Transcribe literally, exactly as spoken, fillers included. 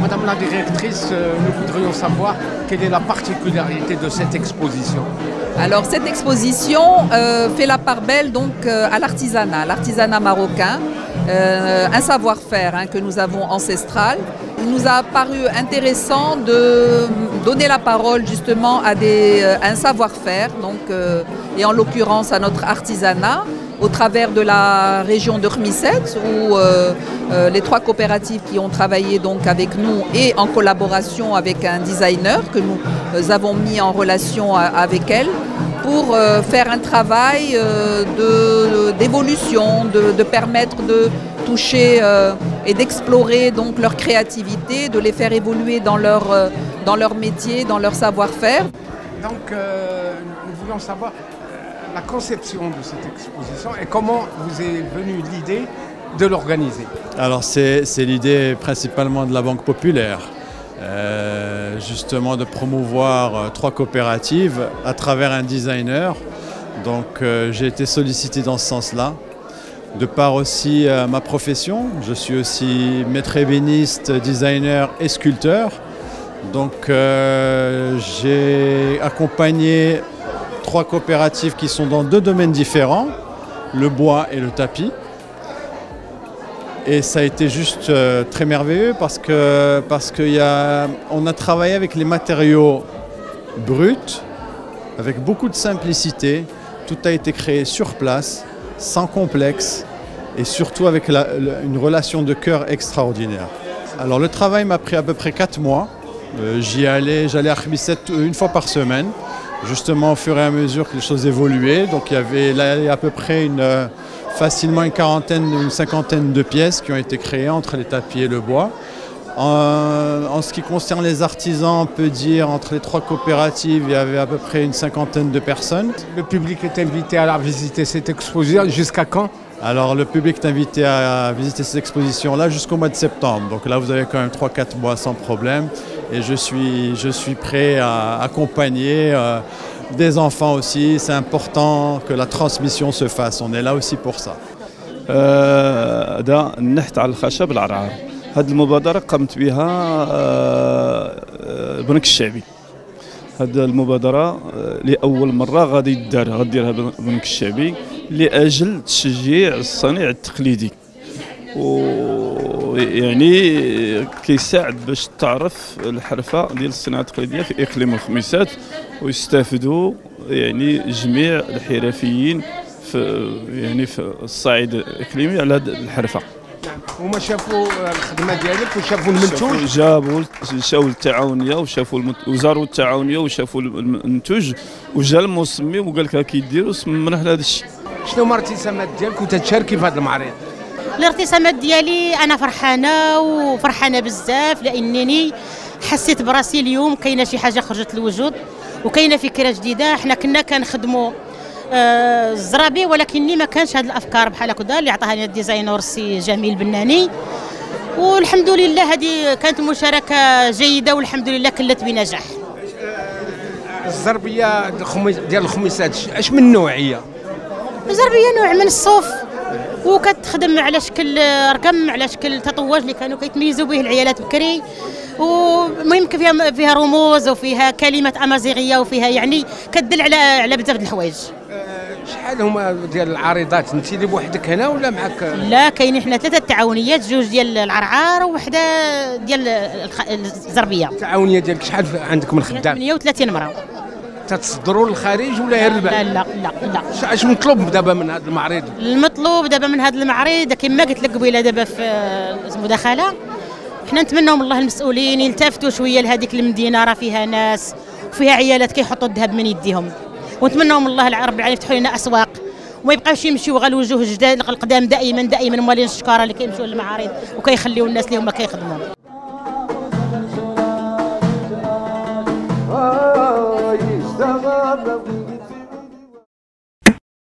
Madame la directrice, nous voudrions savoir quelle est la particularité de cette exposition. Alors cette exposition euh, fait la part belle donc, euh, à l'artisanat, l'artisanat marocain, euh, un savoir-faire hein, que nous avons ancestral. Il nous a paru intéressant de donner la parole justement à, des, à un savoir-faire, euh, et en l'occurrence à notre artisanat, au travers de la région de Khémisset, où euh, euh, les trois coopératives qui ont travaillé donc avec nous et en collaboration avec un designer que nous euh, avons mis en relation a, avec elle pour euh, faire un travail euh, d'évolution, de, de, de permettre de toucher euh, et d'explorer donc leur créativité, de les faire évoluer dans leur, euh, dans leur métier, dans leur savoir-faire. Donc euh, nous voulons savoir la conception de cette exposition et comment vous est venue l'idée de l'organiser. Alors c'est l'idée principalement de la Banque Populaire, euh, justement de promouvoir euh, trois coopératives à travers un designer. Donc euh, j'ai été sollicité dans ce sens-là, de par aussi euh, ma profession. Je suis aussi maître ébéniste, designer et sculpteur. Donc euh, j'ai accompagné trois coopératives qui sont dans deux domaines différents, le bois et le tapis. Et ça a été juste euh, très merveilleux parce que parce que y a, on a travaillé avec les matériaux bruts, avec beaucoup de simplicité. Tout a été créé sur place, sans complexe et surtout avec la, la, une relation de cœur extraordinaire. Alors le travail m'a pris à peu près quatre mois. Euh, j'y allais, j'allais à Khémisset une fois par semaine. Justement, au fur et à mesure que les choses évoluaient, donc il y avait là, à peu près une, facilement une quarantaine, une cinquantaine de pièces qui ont été créées entre les tapis et le bois. En, en ce qui concerne les artisans, on peut dire entre les trois coopératives, il y avait à peu près une cinquantaine de personnes. Le public est invité à la visiter cette exposition jusqu'à quand? Alors le public est invité à visiter cette exposition-là jusqu'au mois de septembre. Donc là, vous avez quand même trois quatre mois sans problème. Et je suis, je suis prêt à accompagner euh, des enfants aussi. C'est important que la transmission se fasse. On est là aussi pour ça. هذا المبادرة لأول مرة غادي يدار غادي يديرها البنك الشعبي لأجل تشجيع الصنيع التقليدي ويعني كيساعد باش تعرف الحرفة ديال الصناعة التقليدية في إقليم الخميسات ويستافدوا يعني جميع الحرفيين في يعني في الصعيد الإقليمي على هذه الحرفة. هما شافوا الخدمه ديالك وشافوا المنتوج جابوا شافوا التعاونيه وشافوا وزاروا التعاونيه وشافوا المنتوج وجا المصمم وقال لك كيديروا صممنا حنا هذا الشيء. شنو هما الارتسامات ديالك وتتشاركي في هذا المعرض؟ الارتسامات ديالي انا فرحانه وفرحانه بزاف لانني حسيت براسي اليوم كاينه شي حاجه خرجت للوجود وكاينه فكره جديده. حنا كنا كنخدموا الزرابي ولكني ما كانش هاد الافكار بحال هكذا اللي عطاها لنا الديزاينر السي جميل بناني والحمد لله هذه كانت مشاركه جيده والحمد لله كلت بنجاح. الزربيه ديال الخميسات اش من نوعيه؟ الزربيه نوع من الصوف وكتخدم على شكل رقم على شكل تطواج اللي كانوا كيتميزوا به العيالات بكري ومهم فيها فيها رموز وفيها كلمات امازيغيه وفيها يعني كدل على على بزاف د الحوايج. شحال هما ديال العارضات؟ انت اللي بوحدك هنا ولا معك؟ لا كاينين حنا ثلاثه التعاونيات، جوج ديال العرعار وحده ديال الزربيه. التعاونيه ديالك شحال عندك من خدام؟ ثمانية وثلاثين مراه. تتصدروا للخارج ولا غير البلاد؟ لا لا لا. اش مطلوب دابا من هذا المعرض؟ المطلوب دابا من هذا المعرض كما قلت لك قبيله دابا في المداخله حنا نتمنوا من الله المسؤولين يلتفتوا شويه لهذيك المدينه راه فيها ناس وفيها عيالات كيحطوا الذهب من يديهم ونتمنوا من الله رب العالمين يفتحوا لنا اسواق وما يبقاوش يمشيو غير الوجوه الجداد القدام دائما دائما موالين الشكاره اللي كيمشيو للمعارض وكيخليو الناس اللي هما كيخدموا.